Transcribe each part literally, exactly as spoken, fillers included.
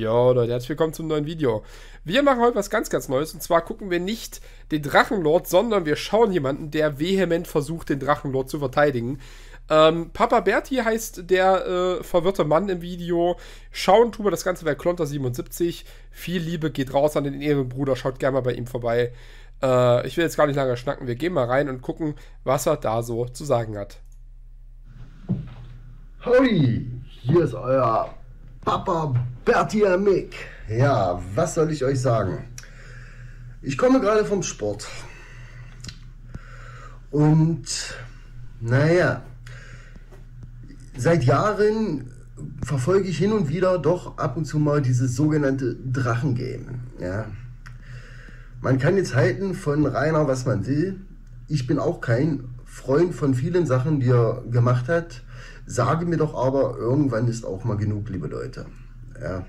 Jo Leute, herzlich willkommen zum neuen Video. Wir machen heute was ganz, ganz Neues, und zwar gucken wir nicht den Drachenlord, sondern wir schauen jemanden, der vehement versucht, den Drachenlord zu verteidigen. Ähm, Papa Berti heißt der äh, verwirrte Mann im Video. Schauen tun wir das Ganze bei Klonter siebenundsiebzig. Viel Liebe geht raus an den Ehrenbruder, schaut gerne mal bei ihm vorbei. Äh, ich will jetzt gar nicht lange schnacken, wir gehen mal rein und gucken, was er da so zu sagen hat. Hoi, hier ist euer Papa Bertia Mick. Ja, was soll ich euch sagen? Ich komme gerade vom Sport. Und naja, seit Jahren verfolge ich hin und wieder doch ab und zu mal dieses sogenannte Drachengame. Ja. Man kann jetzt halten von Rainer, was man will. Ich bin auch kein Freund von vielen Sachen, die er gemacht hat. Sage mir doch aber, irgendwann ist auch mal genug, liebe Leute. Ja.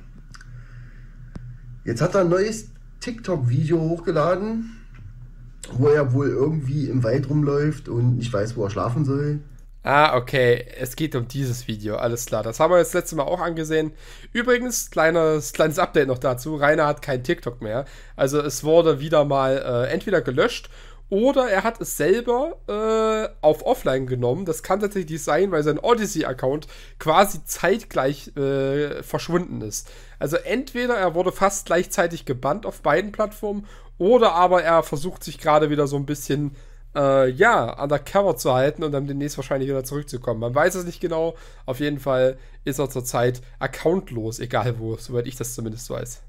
Jetzt hat er ein neues TikTok-Video hochgeladen, wo er wohl irgendwie im Wald rumläuft und nicht weiß, wo er schlafen soll. Ah, okay. Es geht um dieses Video. Alles klar. Das haben wir das letzte Mal auch angesehen. Übrigens, kleines, kleines Update noch dazu. Rainer hat kein TikTok mehr. Also es wurde wieder mal äh, entweder gelöscht, oder er hat es selber äh, auf Offline genommen. Das kann tatsächlich sein, weil sein Odyssey-Account quasi zeitgleich äh, verschwunden ist. Also entweder er wurde fast gleichzeitig gebannt auf beiden Plattformen, oder aber er versucht sich gerade wieder so ein bisschen äh, ja, undercover zu halten und dann demnächst wahrscheinlich wieder zurückzukommen. Man weiß es nicht genau. Auf jeden Fall ist er zurzeit accountlos, egal wo, soweit ich das zumindest weiß.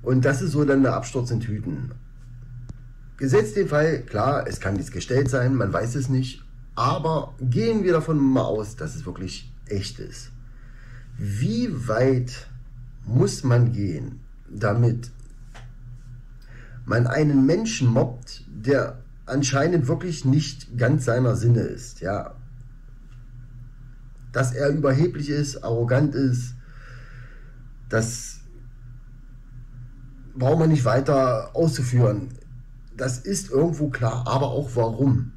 Und das ist so dann der Absturz in Tüten. Gesetzt den Fall, klar, es kann nichts gestellt sein, man weiß es nicht, aber gehen wir davon mal aus, dass es wirklich echt ist. Wie weit muss man gehen, damit man einen Menschen mobbt, der anscheinend wirklich nicht ganz seiner Sinne ist? Ja, dass er überheblich ist, arrogant ist, das braucht man nicht weiter auszuführen. Das ist irgendwo klar, aber auch warum.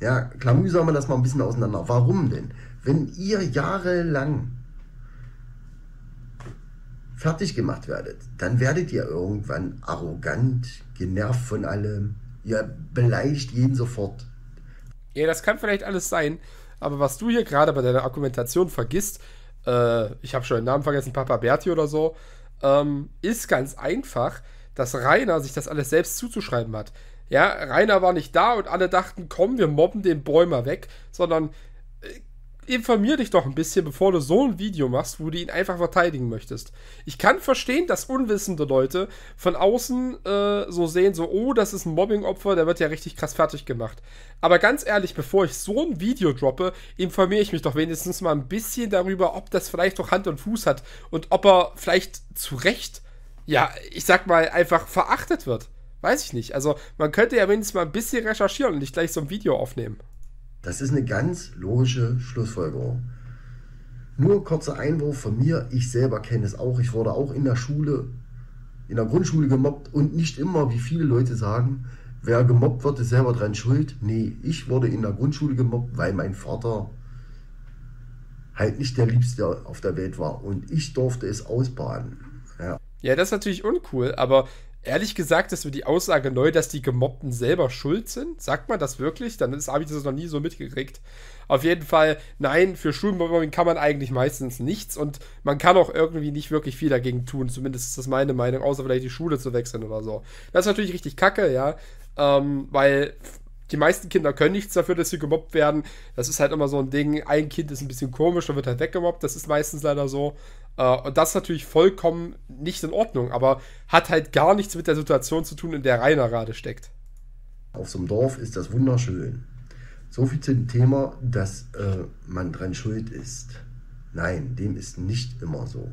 Ja, klamüsern wir das mal ein bisschen auseinander. Warum denn? Wenn ihr jahrelang fertig gemacht werdet, dann werdet ihr irgendwann arrogant, genervt von allem. Ihr beleidigt jeden sofort. Ja, das kann vielleicht alles sein, aber was du hier gerade bei deiner Argumentation vergisst, äh, ich habe schon den Namen vergessen, Papa Berti oder so, ähm, ist ganz einfach, dass Rainer sich das alles selbst zuzuschreiben hat. Ja, Rainer war nicht da und alle dachten, komm, wir mobben den Bäumer weg, sondern äh, informier dich doch ein bisschen, bevor du so ein Video machst, wo du ihn einfach verteidigen möchtest. Ich kann verstehen, dass unwissende Leute von außen äh, so sehen, so, oh, das ist ein Mobbing-Opfer, der wird ja richtig krass fertig gemacht. Aber ganz ehrlich, bevor ich so ein Video droppe, informiere ich mich doch wenigstens mal ein bisschen darüber, ob das vielleicht doch Hand und Fuß hat und ob er vielleicht zu Recht, ja, ich sag mal, einfach verachtet wird. Weiß ich nicht. Also man könnte ja wenigstens mal ein bisschen recherchieren und nicht gleich so ein Video aufnehmen. Das ist eine ganz logische Schlussfolgerung. Nur kurzer Einwurf von mir. Ich selber kenne es auch. Ich wurde auch in der Schule, in der Grundschule gemobbt. Und nicht immer, wie viele Leute sagen, wer gemobbt wird, ist selber dran schuld. Nee, ich wurde in der Grundschule gemobbt, weil mein Vater halt nicht der Liebste auf der Welt war. Und ich durfte es ausbaden. Ja. Ja, das ist natürlich uncool, aber ehrlich gesagt ist mir die Aussage neu, dass die Gemobbten selber schuld sind. Sagt man das wirklich? Dann habe ich das noch nie so mitgekriegt. Auf jeden Fall, nein, für Schulmobbing kann man eigentlich meistens nichts und man kann auch irgendwie nicht wirklich viel dagegen tun. Zumindest ist das meine Meinung, außer vielleicht die Schule zu wechseln oder so. Das ist natürlich richtig kacke, ja, ähm, weil die meisten Kinder können nichts dafür, dass sie gemobbt werden. Das ist halt immer so ein Ding, ein Kind ist ein bisschen komisch, dann wird halt weggemobbt, das ist meistens leider so. Und das ist natürlich vollkommen nicht in Ordnung, aber hat halt gar nichts mit der Situation zu tun, in der Rainer gerade steckt. Auf so einem Dorf ist das wunderschön. So viel zum Thema, dass äh, man dran schuld ist. Nein, dem ist nicht immer so.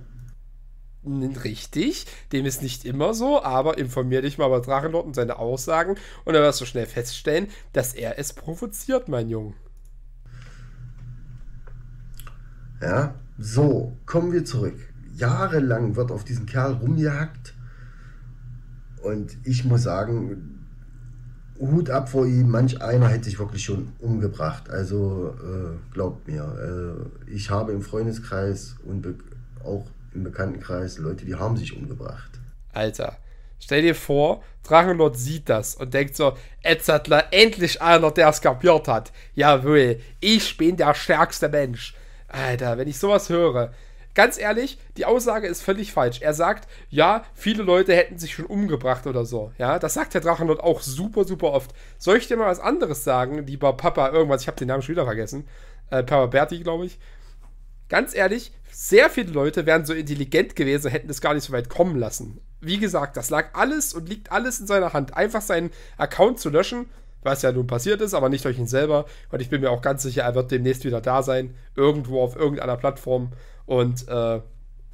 Richtig, dem ist nicht immer so, aber informier dich mal über Drachenlord und seine Aussagen und dann wirst du schnell feststellen, dass er es provoziert, mein Junge. Ja, so, kommen wir zurück. Jahrelang wird auf diesen Kerl rumgehackt und ich muss sagen, Hut ab vor ihm, manch einer hätte sich wirklich schon umgebracht. Also äh, glaubt mir, äh, ich habe im Freundeskreis und auch im Bekanntenkreis Leute, die haben sich umgebracht. Alter, stell dir vor, Drachenlord sieht das und denkt so, Edzardler, endlich einer, der es kapiert hat. Jawohl, ich bin der stärkste Mensch. Alter, wenn ich sowas höre. Ganz ehrlich, die Aussage ist völlig falsch. Er sagt, ja, viele Leute hätten sich schon umgebracht oder so. Ja, das sagt der Drachenlord auch super, super oft. Soll ich dir mal was anderes sagen, lieber Papa irgendwas? Ich habe den Namen schon wieder vergessen. Äh, Papa Berti, glaube ich. Ganz ehrlich, sehr viele Leute wären so intelligent gewesen und hätten es gar nicht so weit kommen lassen. Wie gesagt, das lag alles und liegt alles in seiner Hand. Einfach seinen Account zu löschen, was ja nun passiert ist, aber nicht durch ihn selber. Und ich bin mir auch ganz sicher, er wird demnächst wieder da sein. Irgendwo auf irgendeiner Plattform. Und äh,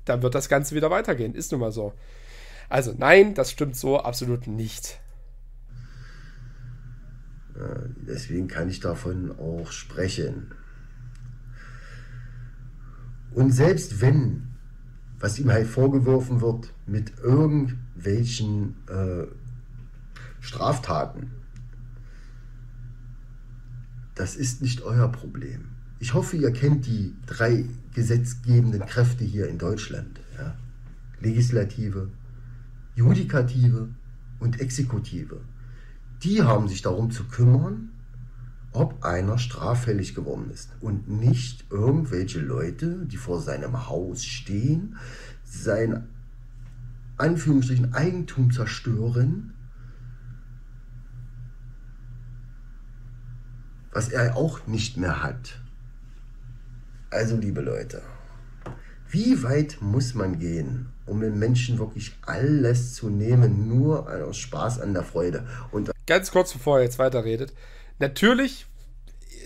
dann wird das Ganze wieder weitergehen. Ist nun mal so. Also nein, das stimmt so absolut nicht. Deswegen kann ich davon auch sprechen. Und selbst wenn, was ihm halt vorgeworfen wird, mit irgendwelchen äh, Straftaten, das ist nicht euer Problem. Ich hoffe, ihr kennt die drei gesetzgebenden Kräfte hier in Deutschland. Ja? Legislative, Judikative und Exekutive. Die haben sich darum zu kümmern, ob einer straffällig geworden ist. Und nicht irgendwelche Leute, die vor seinem Haus stehen, sein Anführungsstrichen Eigentum zerstören, was er auch nicht mehr hat. Also, liebe Leute, wie weit muss man gehen, um den Menschen wirklich alles zu nehmen, nur aus Spaß an der Freude? Und ganz kurz, bevor er jetzt weiterredet, natürlich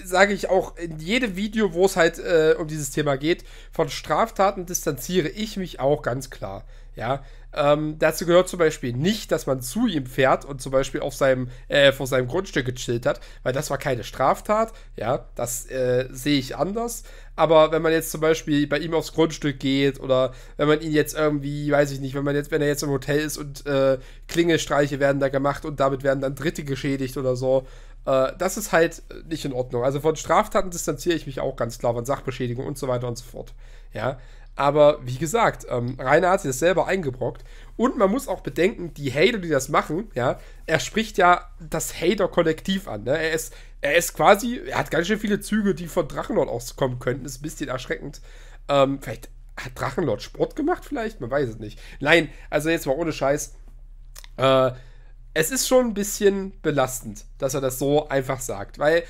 sage ich auch in jedem Video, wo es halt äh, um dieses Thema geht, von Straftaten distanziere ich mich auch ganz klar. Ja, ähm, dazu gehört zum Beispiel nicht, dass man zu ihm fährt und zum Beispiel auf seinem, äh, vor seinem Grundstück gechillt hat, weil das war keine Straftat, ja, das äh, sehe ich anders, aber wenn man jetzt zum Beispiel bei ihm aufs Grundstück geht oder wenn man ihn jetzt irgendwie, weiß ich nicht, wenn man jetzt, wenn er jetzt im Hotel ist und äh, Klingelstreiche werden da gemacht und damit werden dann Dritte geschädigt oder so, äh, das ist halt nicht in Ordnung. Also von Straftaten distanziere ich mich auch ganz klar, von Sachbeschädigung und so weiter und so fort, ja. Aber wie gesagt, ähm, Rainer hat sich das selber eingebrockt. Und man muss auch bedenken, die Hater, die das machen, ja, er spricht ja das Hater-Kollektiv an. Ne? Er ist, er ist quasi, er hat ganz schön viele Züge, die von Drachenlord auskommen könnten. Ist ein bisschen erschreckend. Ähm, vielleicht hat Drachenlord Sport gemacht, vielleicht? Man weiß es nicht. Nein, also jetzt mal ohne Scheiß. Äh, es ist schon ein bisschen belastend, dass er das so einfach sagt. Weil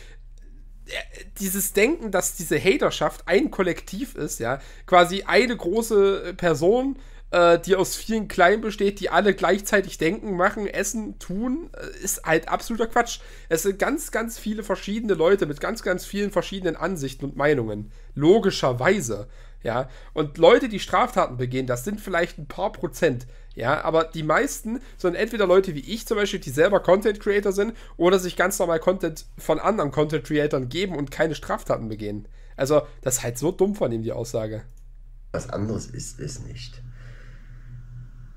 dieses Denken, dass diese Haterschaft ein Kollektiv ist, ja, quasi eine große Person, äh, die aus vielen Kleinen besteht, die alle gleichzeitig denken, machen, essen, tun, ist halt absoluter Quatsch. Es sind ganz, ganz viele verschiedene Leute mit ganz, ganz vielen verschiedenen Ansichten und Meinungen. Logischerweise, ja. Und Leute, die Straftaten begehen, das sind vielleicht ein paar Prozent. Ja, aber die meisten sind entweder Leute wie ich zum Beispiel, die selber Content-Creator sind oder sich ganz normal Content von anderen Content-Creatern geben und keine Straftaten begehen. Also, das ist halt so dumm von ihm, die Aussage. Was anderes ist es nicht.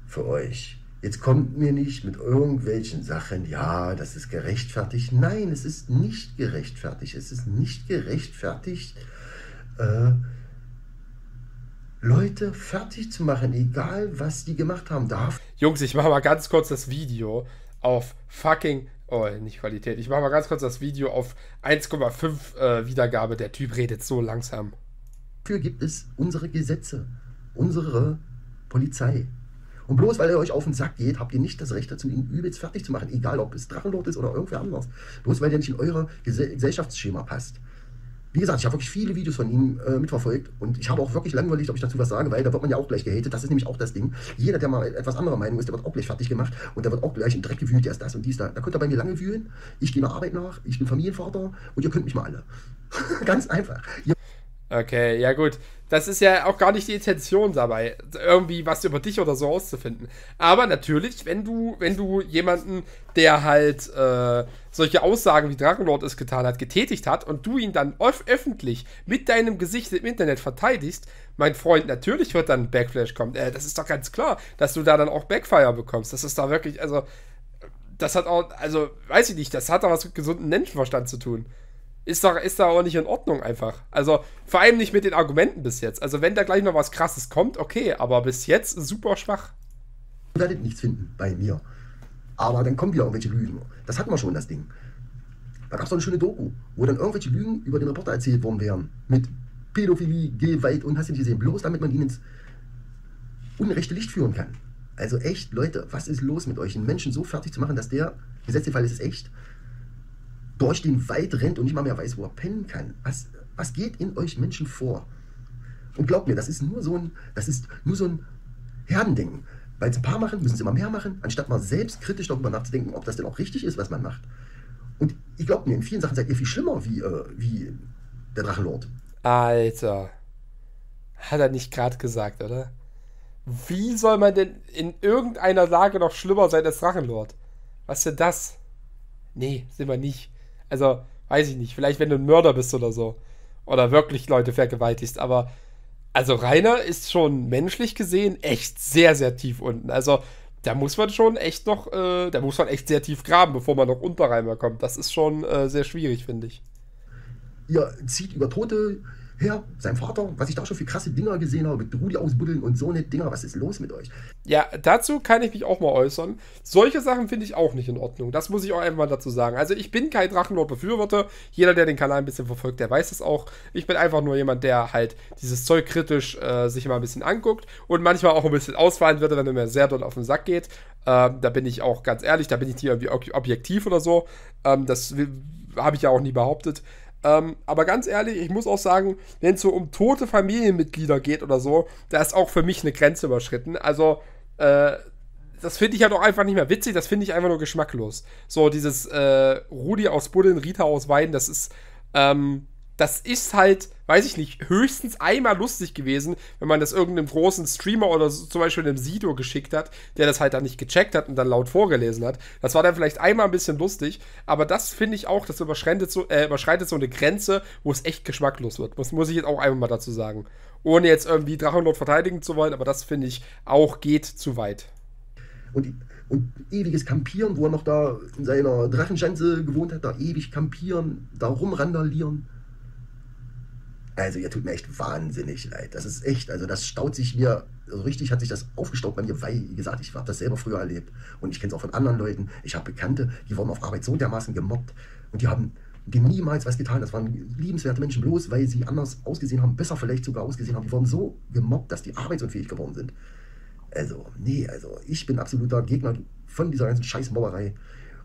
Für euch. Jetzt kommt mir nicht mit irgendwelchen Sachen, ja, das ist gerechtfertigt. Nein, es ist nicht gerechtfertigt. Es ist nicht gerechtfertigt, äh, Leute fertig zu machen, egal was die gemacht haben darf. Jungs, ich mache mal ganz kurz das Video auf fucking... Oh, nicht Qualität. Ich mache mal ganz kurz das Video auf eins Komma fünf äh, Wiedergabe. Der Typ redet so langsam. Dafür gibt es unsere Gesetze, unsere Polizei. Und bloß weil ihr euch auf den Sack geht, habt ihr nicht das Recht dazu, ihn übelst fertig zu machen. Egal, ob es Drachenlord ist oder irgendwer anders. Bloß weil der nicht in euer Ges- Gesellschaftsschema passt. Wie gesagt, ich habe wirklich viele Videos von ihm äh, mitverfolgt und ich habe auch wirklich lange überlegt, ob ich dazu was sage, weil da wird man ja auch gleich gehatet. Das ist nämlich auch das Ding. Jeder, der mal etwas anderer Meinung ist, der wird auch gleich fertig gemacht und der wird auch gleich im Dreck gewühlt, der ist das und dies da. Da könnt ihr bei mir lange wühlen. Ich gehe meiner Arbeit nach, ich bin Familienvater und ihr könnt mich mal alle. Ganz einfach. Ihr okay, ja gut. Das ist ja auch gar nicht die Intention dabei, irgendwie was über dich oder so rauszufinden. Aber natürlich, wenn du, wenn du jemanden, der halt äh, solche Aussagen wie Drachenlord es getan hat, getätigt hat und du ihn dann öf öffentlich mit deinem Gesicht im Internet verteidigst, mein Freund, natürlich wird dann ein Backflash kommen. Äh, das ist doch ganz klar, dass du da dann auch Backfire bekommst. Das ist da wirklich, also, das hat auch, also, weiß ich nicht, das hat doch was mit gesundem Menschenverstand zu tun. Ist da, ist da auch nicht in Ordnung einfach. Also vor allem nicht mit den Argumenten bis jetzt. Also wenn da gleich noch was Krasses kommt, okay, aber bis jetzt super schwach. Ihr werdet nichts finden bei mir. Aber dann kommen wieder irgendwelche Lügen. Das hatten wir schon, das Ding. Da gab es doch eine schöne Doku, wo dann irgendwelche Lügen über den Reporter erzählt worden wären. Mit Pädophilie, Gewalt und hast du nicht gesehen. Bloß damit man ihn ins unrechte Licht führen kann. Also echt, Leute, was ist los mit euch? Einen Menschen so fertig zu machen, dass der, gesetzt den Fall ist es echt, durch den Wald rennt und nicht mal mehr weiß, wo er pennen kann. Was, was geht in euch Menschen vor? Und glaubt mir, das ist nur so ein, das ist nur so ein Herdendenken. Weil es ein paar machen, müssen sie immer mehr machen, anstatt mal selbst kritisch darüber nachzudenken, ob das denn auch richtig ist, was man macht. Und ich glaube mir, in vielen Sachen seid ihr viel schlimmer wie, äh, wie der Drachenlord. Alter. Hat er nicht gerade gesagt, oder? Wie soll man denn in irgendeiner Lage noch schlimmer sein als Drachenlord? Was ist denn das? Nee, sind wir nicht. Also, weiß ich nicht. Vielleicht, wenn du ein Mörder bist oder so. Oder wirklich Leute vergewaltigst. Aber, also Rainer ist schon menschlich gesehen echt sehr, sehr tief unten. Also, da muss man schon echt noch, äh, da muss man echt sehr tief graben, bevor man noch unter Rainer kommt. Das ist schon äh, sehr schwierig, finde ich. Ihr zieht über Tote her, sein Vater, was ich da schon für krasse Dinger gesehen habe, mit Rudi ausbuddeln und so eine Dinger, was ist los mit euch? Ja, dazu kann ich mich auch mal äußern. Solche Sachen finde ich auch nicht in Ordnung. Das muss ich auch einfach mal dazu sagen. Also ich bin kein Drachenlord-Befürworter. Jeder, der den Kanal ein bisschen verfolgt, der weiß es auch. Ich bin einfach nur jemand, der halt dieses Zeug kritisch äh, sich mal ein bisschen anguckt und manchmal auch ein bisschen ausfallen würde, wenn er mir sehr doll auf den Sack geht. Ähm, da bin ich auch ganz ehrlich, da bin ich nicht irgendwie objektiv oder so. Ähm, das habe ich ja auch nie behauptet. Ähm, aber ganz ehrlich, ich muss auch sagen, wenn es so um tote Familienmitglieder geht oder so, da ist auch für mich eine Grenze überschritten. Also, äh, das finde ich ja halt doch einfach nicht mehr witzig, das finde ich einfach nur geschmacklos. So, dieses äh, Rudi aus Buddeln, Rita aus Weiden, das ist, ähm, das ist halt, weiß ich nicht, höchstens einmal lustig gewesen, wenn man das irgendeinem großen Streamer oder so, zum Beispiel einem Sido geschickt hat, der das halt dann nicht gecheckt hat und dann laut vorgelesen hat. Das war dann vielleicht einmal ein bisschen lustig, aber das finde ich auch, das überschreitet so, äh, überschreitet so eine Grenze, wo es echt geschmacklos wird. Das muss ich jetzt auch einmal mal dazu sagen. Ohne jetzt irgendwie Drachenlord verteidigen zu wollen, aber das finde ich auch geht zu weit. Und, und ewiges Kampieren, wo er noch da in seiner Drachenschanze gewohnt hat, da ewig kampieren, da rumrandalieren. Also, ihr tut mir echt wahnsinnig leid. Das ist echt, also das staut sich mir, also richtig hat sich das aufgestaut bei mir, weil, wie gesagt, ich habe das selber früher erlebt. Und ich kenne es auch von anderen Leuten. Ich habe Bekannte, die wurden auf Arbeit so dermaßen gemobbt. Und die haben denen niemals was getan. Das waren liebenswerte Menschen, bloß weil sie anders ausgesehen haben, besser vielleicht sogar ausgesehen haben. Die wurden so gemobbt, dass die arbeitsunfähig geworden sind. Also, nee, also ich bin absoluter Gegner von dieser ganzen Scheißmobberei.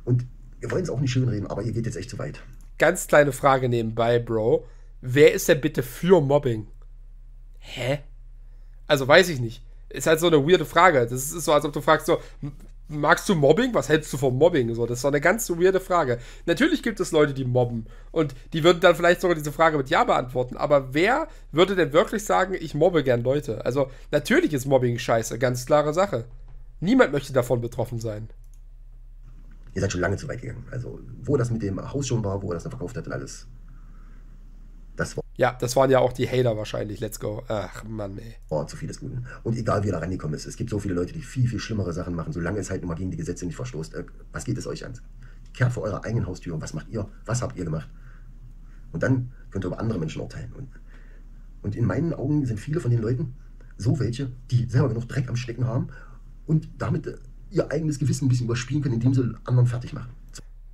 Und wir wollen es auch nicht schönreden, aber ihr geht jetzt echt zu weit. Ganz kleine Frage nebenbei, Bro. Wer ist denn bitte für Mobbing? Hä? Also weiß ich nicht. Ist halt so eine weirde Frage. Das ist so, als ob du fragst so, magst du Mobbing? Was hältst du von Mobbing? So, das ist so eine ganz weirde Frage. Natürlich gibt es Leute, die mobben. Und die würden dann vielleicht sogar diese Frage mit Ja beantworten. Aber wer würde denn wirklich sagen, ich mobbe gern Leute? Also natürlich ist Mobbing scheiße. Ganz klare Sache. Niemand möchte davon betroffen sein. Ihr seid schon lange zu weit gegangen. Also wo das mit dem Haus schon war, wo er das dann verkauft hat und alles... Das war ja, das waren ja auch die Hater wahrscheinlich. Let's go. Ach, Mann, ey. Oh, zu viel des Guten. Und egal, wie er da reingekommen ist. Es gibt so viele Leute, die viel, viel schlimmere Sachen machen, solange es halt nur mal gegen die Gesetze nicht verstoßt. Äh, was geht es euch an? Kehrt vor eurer eigenen Haustür und was macht ihr? Was habt ihr gemacht? Und dann könnt ihr über andere Menschen urteilen. Und, und in meinen Augen sind viele von den Leuten so welche, die selber genug Dreck am Stecken haben und damit äh, ihr eigenes Gewissen ein bisschen überspielen können, indem sie anderen fertig machen.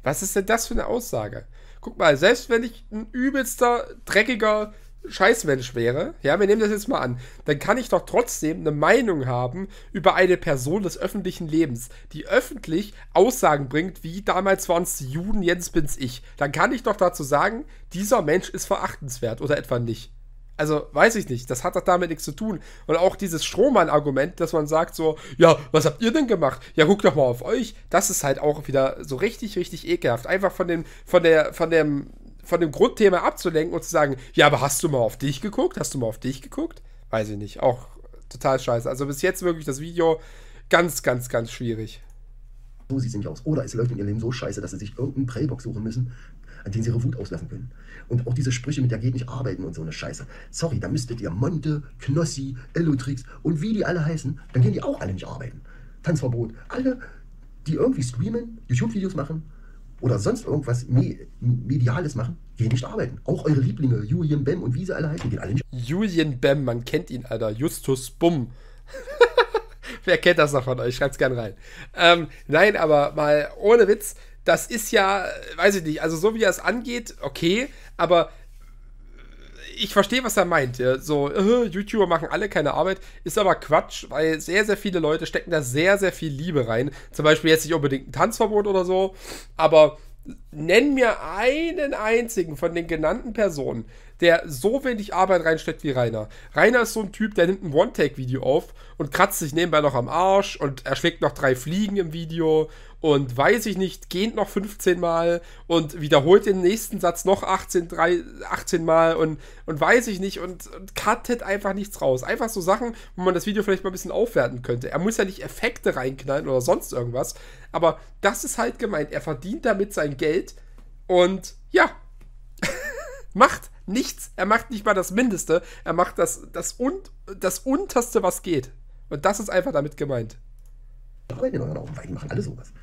Was ist denn das für eine Aussage? Guck mal, selbst wenn ich ein übelster, dreckiger Scheißmensch wäre, ja, wir nehmen das jetzt mal an, dann kann ich doch trotzdem eine Meinung haben über eine Person des öffentlichen Lebens, die öffentlich Aussagen bringt, wie damals waren es die Juden, jetzt bin's ich. Dann kann ich doch dazu sagen, dieser Mensch ist verachtenswert oder etwa nicht. Also, weiß ich nicht, das hat doch damit nichts zu tun. Und auch dieses Strohmann-Argument, dass man sagt so, ja, was habt ihr denn gemacht? Ja, guckt doch mal auf euch. Das ist halt auch wieder so richtig, richtig ekelhaft. Einfach von dem, von der, von dem, von dem Grundthema abzulenken und zu sagen, ja, aber hast du mal auf dich geguckt? Hast du mal auf dich geguckt? Weiß ich nicht, auch total scheiße. Also bis jetzt wirklich das Video ganz, ganz, ganz schwierig. So sieht es nämlich aus. Oder es läuft in ihrem Leben so scheiße, dass sie sich irgendeinen Prellbock suchen müssen, an denen sie ihre Wut auslassen können. Und auch diese Sprüche mit, der geht nicht arbeiten und so eine Scheiße. Sorry, da müsstet ihr Monte, Knossi, Elotrix und wie die alle heißen, dann gehen die auch alle nicht arbeiten. Tanzverbot. Alle, die irgendwie streamen, YouTube-Videos machen oder sonst irgendwas Mediales machen, geh nicht arbeiten. Auch eure Lieblinge, Julian Bam und wie sie alle heißen, gehen alle nicht arbeiten. Julian Bam, man kennt ihn, Alter. Justus Bumm. Wer kennt das noch von euch? Schreibt's gern rein. Ähm, nein, aber mal ohne Witz, das ist ja, weiß ich nicht, also so wie er es angeht, okay, aber ich verstehe, was er meint. So, äh, YouTuber machen alle keine Arbeit, ist aber Quatsch, weil sehr, sehr viele Leute stecken da sehr, sehr viel Liebe rein. Zum Beispiel jetzt nicht unbedingt ein Tanzverbot oder so, aber nenn mir einen einzigen von den genannten Personen, der so wenig Arbeit reinsteckt wie Rainer. Rainer ist so ein Typ, der nimmt ein One-Take-Video auf und kratzt sich nebenbei noch am Arsch und erschlägt noch drei Fliegen im Video und weiß ich nicht, geht noch fünfzehn Mal und wiederholt den nächsten Satz noch achtzehn, drei, achtzehn Mal und, und weiß ich nicht und, und cuttet einfach nichts raus. Einfach so Sachen, wo man das Video vielleicht mal ein bisschen aufwerten könnte. Er muss ja nicht Effekte reinknallen oder sonst irgendwas, aber das ist halt gemeint. Er verdient damit sein Geld und ja, macht nichts. Er macht nicht mal das Mindeste. Er macht das, das, und, das Unterste, was geht. Und das ist einfach damit gemeint. Arbeiten in euren Augen, weil die machen alle sowas.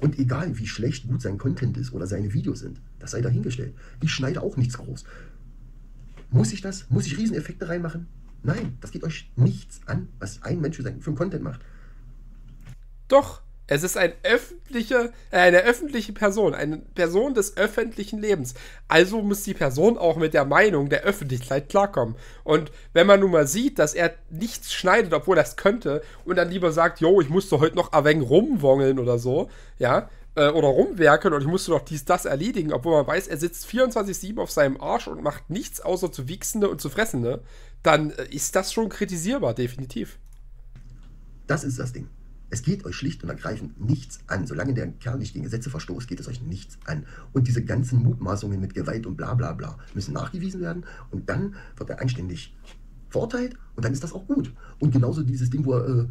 Und egal, wie schlecht gut sein Content ist oder seine Videos sind, das sei dahingestellt. Ich schneide auch nichts groß. Muss ich das? Muss ich Rieseneffekte reinmachen? Nein, das geht euch nichts an, was ein Mensch für einen Content macht. Doch, es ist ein öffentliche, äh, eine öffentliche Person, eine Person des öffentlichen Lebens. Also muss die Person auch mit der Meinung der Öffentlichkeit klarkommen. Und wenn man nun mal sieht, dass er nichts schneidet, obwohl er es könnte, und dann lieber sagt, jo, ich musste heute noch ein wenig rumwongeln oder so, ja, äh, oder rumwerkeln und ich musste noch dies, das erledigen, obwohl man weiß, er sitzt vierundzwanzig sieben auf seinem Arsch und macht nichts außer zu Wichsende und zu Fressende, dann äh, ist das schon kritisierbar, definitiv. Das ist das Ding. Es geht euch schlicht und ergreifend nichts an. Solange der Kerl nicht gegen Gesetze verstoßt, geht es euch nichts an. Und diese ganzen Mutmaßungen mit Gewalt und bla bla bla müssen nachgewiesen werden. Und dann wird er einständig verurteilt und dann ist das auch gut. Und genauso dieses Ding, wo er, äh,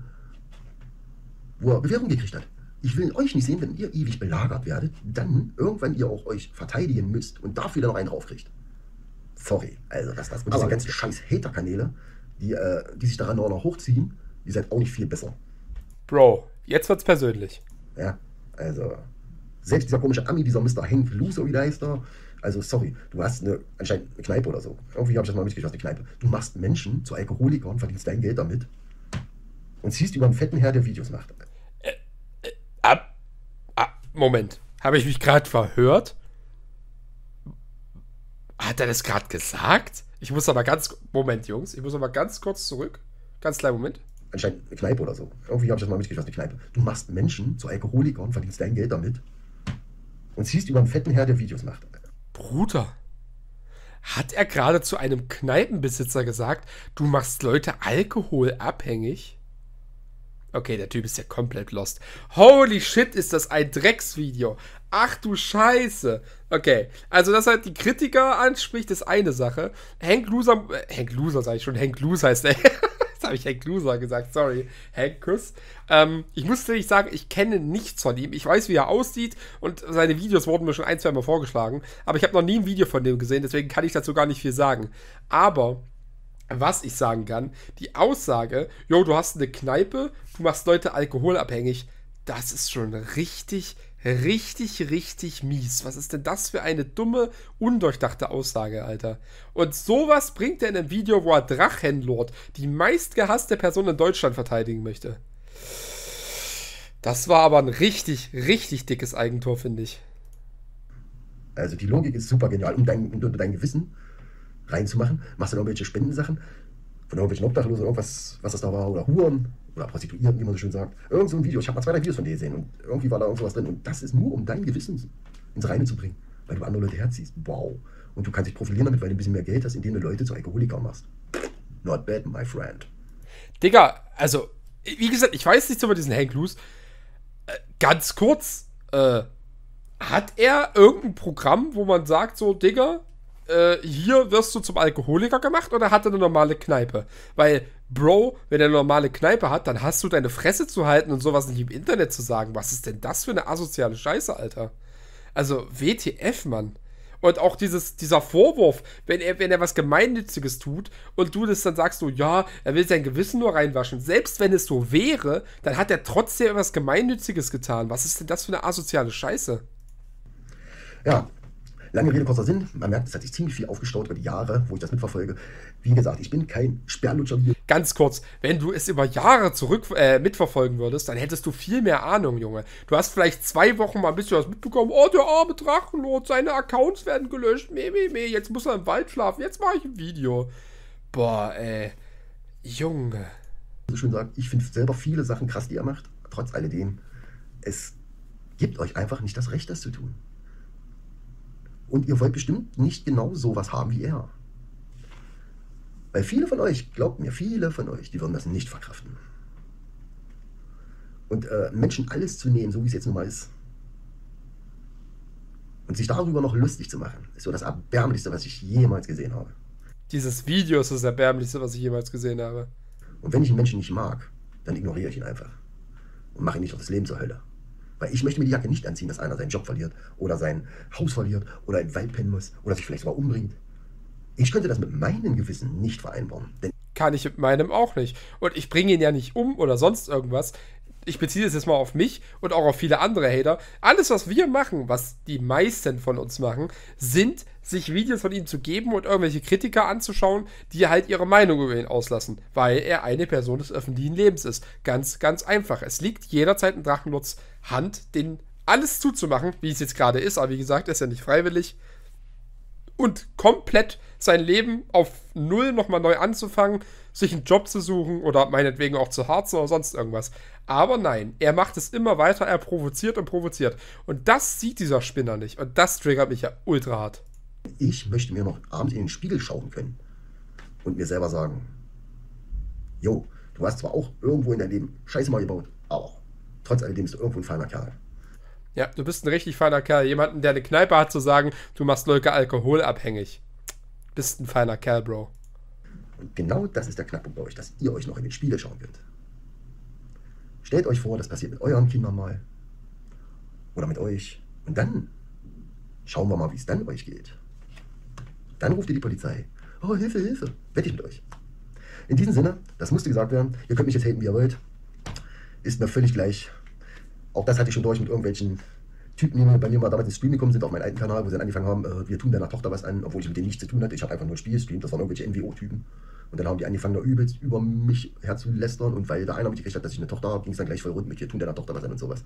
wo er Bewährung gekriegt hat. Ich will euch nicht sehen, wenn ihr ewig belagert werdet, dann irgendwann ihr auch euch verteidigen müsst und dafür dann noch einen draufkriegt. Sorry, also das, das. Und diese ganzen scheiß Hater-Kanäle, die, äh, die sich daran auch noch hochziehen, die seid auch nicht viel besser. Bro, jetzt wird's persönlich. Ja, also, selbst dieser komische Ami, dieser Mister Hank Loser, wie der heißt da, also sorry, du hast eine, anscheinend eine Kneipe oder so. Irgendwie habe ich das mal mitgekriegt, eine Kneipe. Du machst Menschen zu Alkoholikern und verdienst dein Geld damit und ziehst über einen fetten Herr, der Videos macht. Äh, äh, ab, ab, Moment, habe ich mich gerade verhört? Hat er das gerade gesagt? Ich muss aber ganz, Moment Jungs, ich muss aber ganz kurz zurück, ganz kleinen Moment. Anscheinend eine Kneipe oder so. Irgendwie habe ich das mal mitgekriegt, eine Kneipe. Du machst Menschen zu Alkoholikern und verdienst dein Geld damit und ziehst über einen fetten Herr, der Videos macht. Bruder, hat er gerade zu einem Kneipenbesitzer gesagt, du machst Leute alkoholabhängig? Okay, der Typ ist ja komplett lost. Holy shit, ist das ein Drecksvideo. Ach du Scheiße. Okay, also dass halt die Kritiker anspricht, ist eine Sache. Hank Loser, äh, Hank Loser sag ich schon, Hank Loser heißt der. Habe ich Hank Loser gesagt, sorry, Hank Chris. Ähm, ich muss ehrlich sagen, ich kenne nichts von ihm. Ich weiß, wie er aussieht und seine Videos wurden mir schon ein, zwei Mal vorgeschlagen, aber ich habe noch nie ein Video von dem gesehen, deswegen kann ich dazu gar nicht viel sagen. Aber, was ich sagen kann, die Aussage, jo, du hast eine Kneipe, du machst Leute alkoholabhängig, das ist schon richtig, richtig, richtig mies. Was ist denn das für eine dumme, undurchdachte Aussage, Alter? Und sowas bringt er in einem Video, wo er Drachenlord, die meistgehasste Person in Deutschland, verteidigen möchte. Das war aber ein richtig, richtig dickes Eigentor, finde ich. Also die Logik ist super genial. Um dein, um dein Gewissen reinzumachen, machst du noch irgendwelche Spendensachen von irgendwelchen Obdachlosen oder irgendwas, was das da war, oder Huren oder Prostituierten, wie man so schön sagt. Irgend so ein Video. Ich habe mal zwei, drei Videos von dir gesehen und irgendwie war da irgendwas drin. Und das ist nur, um dein Gewissen ins Reine zu bringen, weil du andere Leute herziehst. Wow. Und du kannst dich profilieren damit, weil du ein bisschen mehr Geld hast, indem du Leute zu Alkoholikern machst. Not bad, my friend. Digga, also, wie gesagt, ich weiß nichts über diesen Hank Loose. Äh, ganz kurz, äh, hat er irgendein Programm, wo man sagt so, Digga, äh, hier wirst du zum Alkoholiker gemacht oder hat er eine normale Kneipe? Weil, Bro, wenn er eine normale Kneipe hat, dann hast du deine Fresse zu halten und sowas nicht im Internet zu sagen. Was ist denn das für eine asoziale Scheiße, Alter? Also, W T F, Mann. Und auch dieses, dieser Vorwurf, wenn er, wenn er was Gemeinnütziges tut und du das dann sagst, so, ja, er will sein Gewissen nur reinwaschen. Selbst wenn es so wäre, dann hat er trotzdem etwas Gemeinnütziges getan. Was ist denn das für eine asoziale Scheiße? Ja, lange Rede, kurzer Sinn. Man merkt, es hat sich ziemlich viel aufgestaut über die Jahre, wo ich das mitverfolge. Wie gesagt, ich bin kein Sperrlutscher. Ganz kurz, wenn du es über Jahre zurück äh, mitverfolgen würdest, dann hättest du viel mehr Ahnung, Junge. Du hast vielleicht zwei Wochen mal ein bisschen was mitbekommen. Oh, der arme Drachenlord, seine Accounts werden gelöscht. Meh, meh, meh, jetzt muss er im Wald schlafen. Jetzt mache ich ein Video. Boah, ey. Junge. Ich muss schon sagen, ich finde selber viele Sachen krass, die er macht. Trotz alledem, es gibt euch einfach nicht das Recht, das zu tun. Und ihr wollt bestimmt nicht genau sowas haben wie er. Weil viele von euch, glaubt mir, viele von euch, die würden das nicht verkraften. Und äh, Menschen alles zu nehmen, so wie es jetzt nun mal ist, und sich darüber noch lustig zu machen, ist so das Erbärmlichste, was ich jemals gesehen habe. Dieses Video ist das Erbärmlichste, was ich jemals gesehen habe. Und wenn ich einen Menschen nicht mag, dann ignoriere ich ihn einfach. Und mache ihn nicht auf das Leben zur Hölle. Weil ich möchte mir die Jacke nicht anziehen, dass einer seinen Job verliert oder sein Haus verliert oder im Wald pennen muss oder sich vielleicht sogar umbringt. Ich könnte das mit meinem Gewissen nicht vereinbaren. Denn kann ich mit meinem auch nicht. Und ich bringe ihn ja nicht um oder sonst irgendwas. Ich beziehe das jetzt mal auf mich und auch auf viele andere Hater. Alles, was wir machen, was die meisten von uns machen, sind, sich Videos von ihm zu geben und irgendwelche Kritiker anzuschauen, die halt ihre Meinung über ihn auslassen, weil er eine Person des öffentlichen Lebens ist. Ganz, ganz einfach. Es liegt jederzeit in Drachenlords Hand, den alles zuzumachen, wie es jetzt gerade ist, aber wie gesagt, ist ja nicht freiwillig, und komplett sein Leben auf Null nochmal neu anzufangen, sich einen Job zu suchen oder meinetwegen auch zu harzen oder sonst irgendwas. Aber nein, er macht es immer weiter, er provoziert und provoziert. Und das sieht dieser Spinner nicht. Und das triggert mich ja ultra hart. Ich möchte mir noch abends in den Spiegel schauen können und mir selber sagen, jo, du hast zwar auch irgendwo in deinem Leben Scheiße mal gebaut, aber trotz alledem bist du irgendwo ein feiner Kerl. Ja, du bist ein richtig feiner Kerl. Jemanden, der eine Kneipe hat, zu sagen, du machst Leute alkoholabhängig. Bist ein feiner Kerl, Bro. Und genau das ist der Knackpunkt bei euch, dass ihr euch noch in den Spiegel schauen könnt. Stellt euch vor, das passiert mit euren Kindern mal. Oder mit euch. Und dann schauen wir mal, wie es dann euch geht. Dann ruft ihr die Polizei. Oh, Hilfe, Hilfe. Wette ich mit euch. In diesem Sinne, das musste gesagt werden. Ihr könnt mich jetzt haten, wie ihr wollt. Ist mir völlig gleich. Auch das hatte ich schon durch mit irgendwelchen Typen, die bei mir mal damals ins Stream gekommen sind, auf meinen alten Kanal, wo sie dann angefangen haben, äh, wir tun deiner Tochter was an, obwohl ich mit denen nichts zu tun hatte. Ich habe einfach nur ein Spiel gestreamt, das waren irgendwelche N W O-Typen. Und dann haben die angefangen, da übelst über mich herzulästern. Und weil da einer mitgekriegt hat, dass ich eine Tochter habe, ging es dann gleich voll rund mit, wir tun deiner Tochter was an und sowas.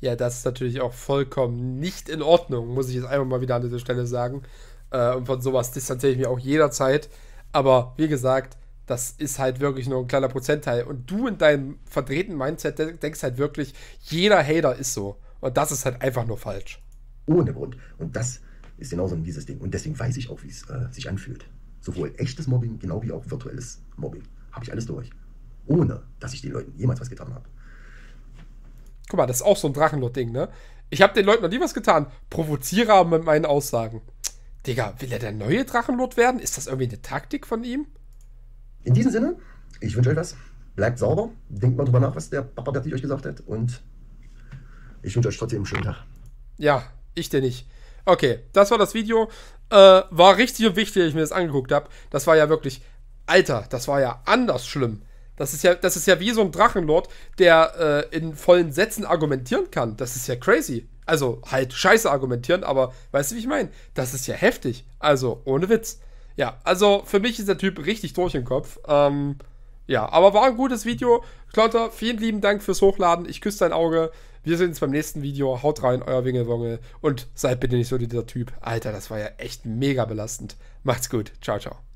Ja, das ist natürlich auch vollkommen nicht in Ordnung, muss ich jetzt einmal mal wieder an dieser Stelle sagen. Äh, und von sowas distanziere ich mich auch jederzeit. Aber wie gesagt, das ist halt wirklich nur ein kleiner Prozentteil. Und du in deinem verdrehten Mindset denkst halt wirklich, jeder Hater ist so. Und das ist halt einfach nur falsch. Ohne Grund. Und das ist genauso dieses Ding. Und deswegen weiß ich auch, wie es äh, sich anfühlt. Sowohl echtes Mobbing, genau wie auch virtuelles Mobbing. Habe ich alles durch. Ohne, dass ich den Leuten jemals was getan habe. Guck mal, das ist auch so ein Drachenlord-Ding, ne? Ich habe den Leuten noch nie was getan. Provoziere mit meinen Aussagen. Digga, will er der neue Drachenlord werden? Ist das irgendwie eine Taktik von ihm? In diesem Sinne, ich wünsche euch was. Bleibt sauber, denkt mal drüber nach, was der Papa Berti euch gesagt hat. Und ich wünsche euch trotzdem einen schönen Tag. Ja, ich dir nicht. Okay, das war das Video. Äh, war richtig und wichtig, dass ich mir das angeguckt habe. Das war ja wirklich, Alter, das war ja anders schlimm. Das ist ja, das ist ja wie so ein Drachenlord, der äh, in vollen Sätzen argumentieren kann. Das ist ja crazy. Also halt scheiße argumentieren, aber weißt du, wie ich meine? Das ist ja heftig. Also ohne Witz. Ja, also für mich ist der Typ richtig durch im Kopf. Ähm, ja, aber war ein gutes Video. Klotter, vielen lieben Dank fürs Hochladen. Ich küsse dein Auge. Wir sehen uns beim nächsten Video. Haut rein, euer Wingelwongel. Und seid bitte nicht so dieser Typ. Alter, das war ja echt mega belastend. Macht's gut. Ciao, ciao.